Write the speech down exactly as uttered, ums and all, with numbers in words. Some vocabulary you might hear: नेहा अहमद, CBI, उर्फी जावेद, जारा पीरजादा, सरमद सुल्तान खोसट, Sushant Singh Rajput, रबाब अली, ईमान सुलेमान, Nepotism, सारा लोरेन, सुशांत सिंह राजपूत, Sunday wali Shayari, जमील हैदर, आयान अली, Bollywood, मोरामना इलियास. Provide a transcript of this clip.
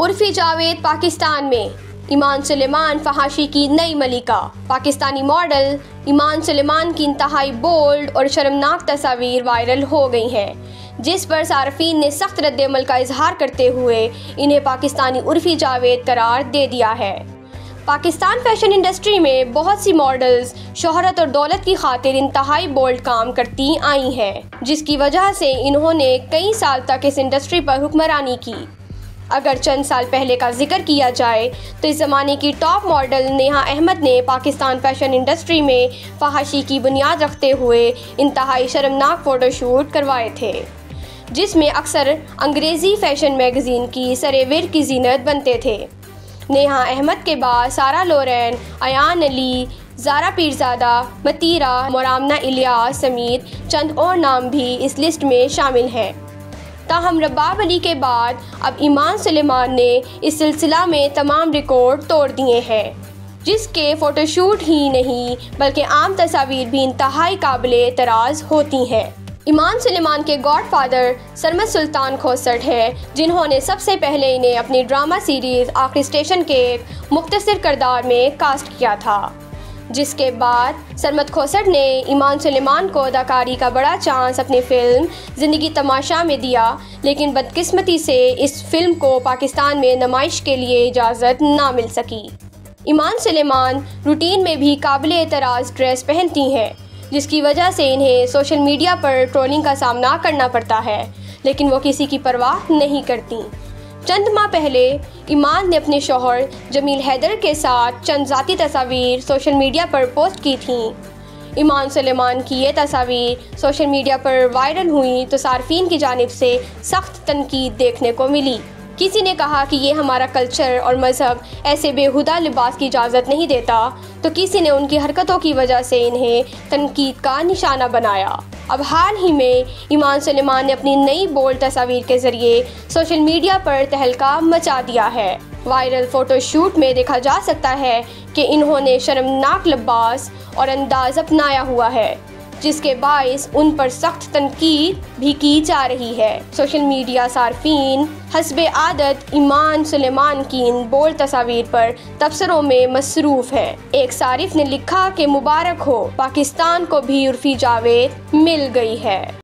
उर्फी जावेद पाकिस्तान में, ईमान सुलेमान फहाशी की नई मलिका। पाकिस्तानी मॉडल ईमान सुलेमान की इंतहाई बोल्ड और शर्मनाक तस्वीर वायरल हो गई हैं, जिस पर सार्फिन ने सख्त रद्दअमल का इजहार करते हुए इन्हें पाकिस्तानी उर्फी जावेद करार दे दिया है। पाकिस्तान फैशन इंडस्ट्री में बहुत सी मॉडल्स शोहरत और दौलत की खातिर इंतहाई बोल्ड काम करती आई हैं, जिसकी वजह से इन्होंने कई साल तक इस इंडस्ट्री पर हुक्मरानी की। अगर चंद साल पहले का जिक्र किया जाए तो इस ज़माने की टॉप मॉडल नेहा अहमद ने पाकिस्तान फैशन इंडस्ट्री में फहाशी की बुनियाद रखते हुए इंतहाई शर्मनाक फ़ोटोशूट करवाए थे, जिसमें अक्सर अंग्रेज़ी फैशन मैगज़ीन की सरेवेर की जीनत बनते थे। नेहा अहमद के बाद सारा लोरेन, आयान अली, जारा पीरजादा, मतीरा, मोरामना इलियास समेत चंद और नाम भी इस लिस्ट में शामिल हैं। ताहम रबाब अली के बाद अब ईमान सुलेमान ने इस सिलसिला में तमाम रिकॉर्ड तोड़ दिए हैं, जिसके फ़ोटोशूट ही नहीं बल्कि आम तस्वीर भी इंतहाई काबिल तराज होती हैं। ईमान सुलेमान के गॉडफादर सरमद सुल्तान खोसट हैं, जिन्होंने सबसे पहले इन्हें अपनी ड्रामा सीरीज़ आखिरी स्टेशन के एक मुख्तसर किरदार में कास्ट किया था, जिसके बाद सरमद खोसट ने ईमान सुलेमान को अदाकारी का बड़ा चांस अपनी फ़िल्म ज़िंदगी तमाशा में दिया, लेकिन बदकिस्मती से इस फिल्म को पाकिस्तान में नुमाइश के लिए इजाज़त ना मिल सकी। ईमान सुलेमान रूटीन में भी काबिले एतराज़ ड्रेस पहनती हैं, जिसकी वजह से इन्हें सोशल मीडिया पर ट्रोलिंग का सामना करना पड़ता है, लेकिन वो किसी की परवाह नहीं करती। चंद माह पहले ईमान ने अपने शौहर जमील हैदर के साथ चंद ज़ाती तस्वीर सोशल मीडिया पर पोस्ट की थीं। ईमान सुलेमान की ये तस्वीर सोशल मीडिया पर वायरल हुई तो सार्फिन की जानिब से सख्त तनकीद देखने को मिली। किसी ने कहा कि ये हमारा कल्चर और मज़हब ऐसे बेहुदा लिबास की इजाज़त नहीं देता, तो किसी ने उनकी हरकतों की वजह से इन्हें तनकीद का निशाना बनाया। अब हाल ही में ईमान सुलेमान ने अपनी नई बोल्ड तस्वीर के ज़रिए सोशल मीडिया पर तहलका मचा दिया है। वायरल फ़ोटोशूट में देखा जा सकता है कि इन्होंने शर्मनाक लिबास और अंदाज़ अपनाया हुआ है, जिसके बायस उन पर सख्त तनकीद भी की जा रही है। सोशल मीडिया सार्फिन हस्बे आदत ईमान सुलेमान की इन बोल्ड तस्वीर पर तबसरों में मसरूफ़ हैं। एक सारिफ ने लिखा कि मुबारक हो, पाकिस्तान को भी उर्फी जावेद मिल गई है।